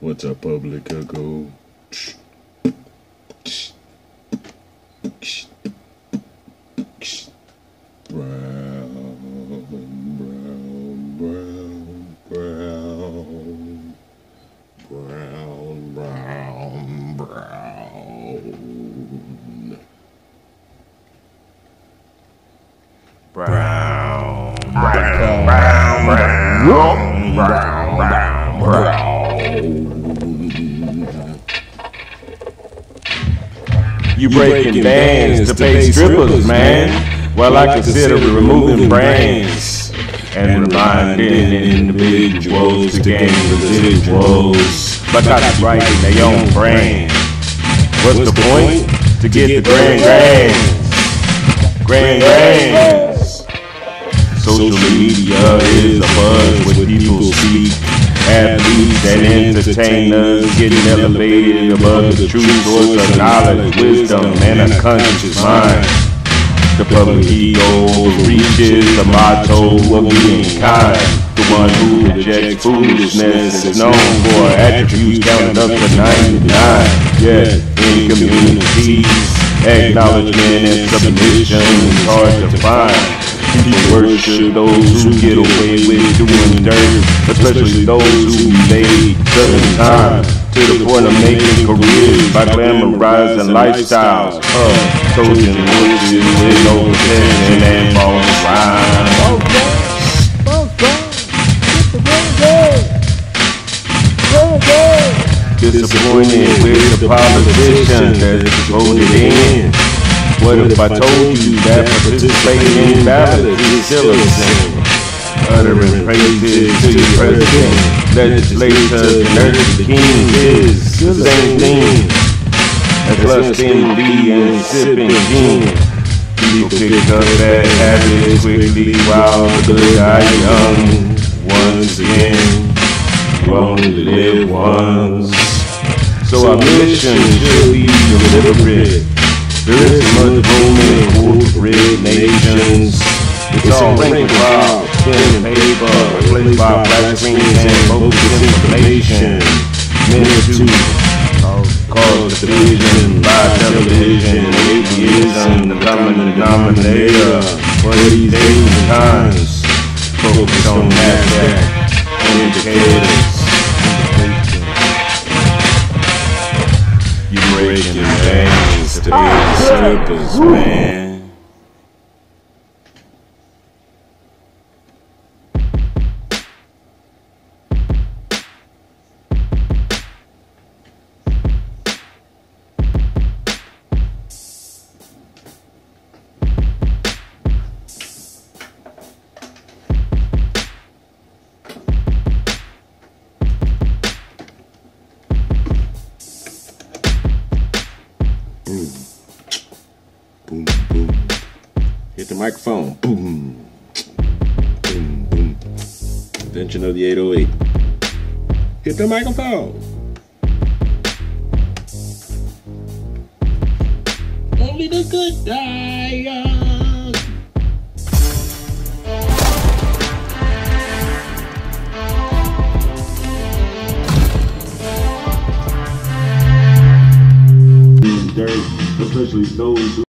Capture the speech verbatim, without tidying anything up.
What's up, public? I go. Brown, brown, brown, brown, brown, brown, brown, brown. You breaking bands to pay strippers, man. Well, I consider removing brains and reminding individuals to gain residuals by copyrighting their own brain. What's the point? To get the grand grand, grand grand. Social media is a buzz where people speak. Athletes and entertainers getting elevated above the true source of knowledge, wisdom, and a conscious mind. The public ego reaches the motto of being kind. The one who rejects foolishness is known for attributes counted up to ninety-nine. Yet, in communities, acknowledgement and submission is hard to find. People worship those who get away with doing dirt, especially those who made certain time to the point of making careers by glamorizing lifestyles of chosen witches with no protection and false crime. Disappointed with the politicians that's voted in. What if I told you that participating in ballots is still a sin? Uttering praises to the president, legislators, and earthly king is the same thing. And plus ten B and sipping gin. People pick up bad habits quickly while the good are young. Once again, you only live once. So our mission should be to deliberate. There is much room in corporate nations. It's all rank rob, pen and paper, replaced by black screens and bogus information. Meant to cause division by television, atheism, the common denominator. For these ancient times, focus on Nasdaq and indicators. You breaking banks to be strippers, man. Boom, boom. Hit the microphone. Boom. Boom, boom. Invention of the eight oh eight. Hit the microphone. Only the good die young. Especially those who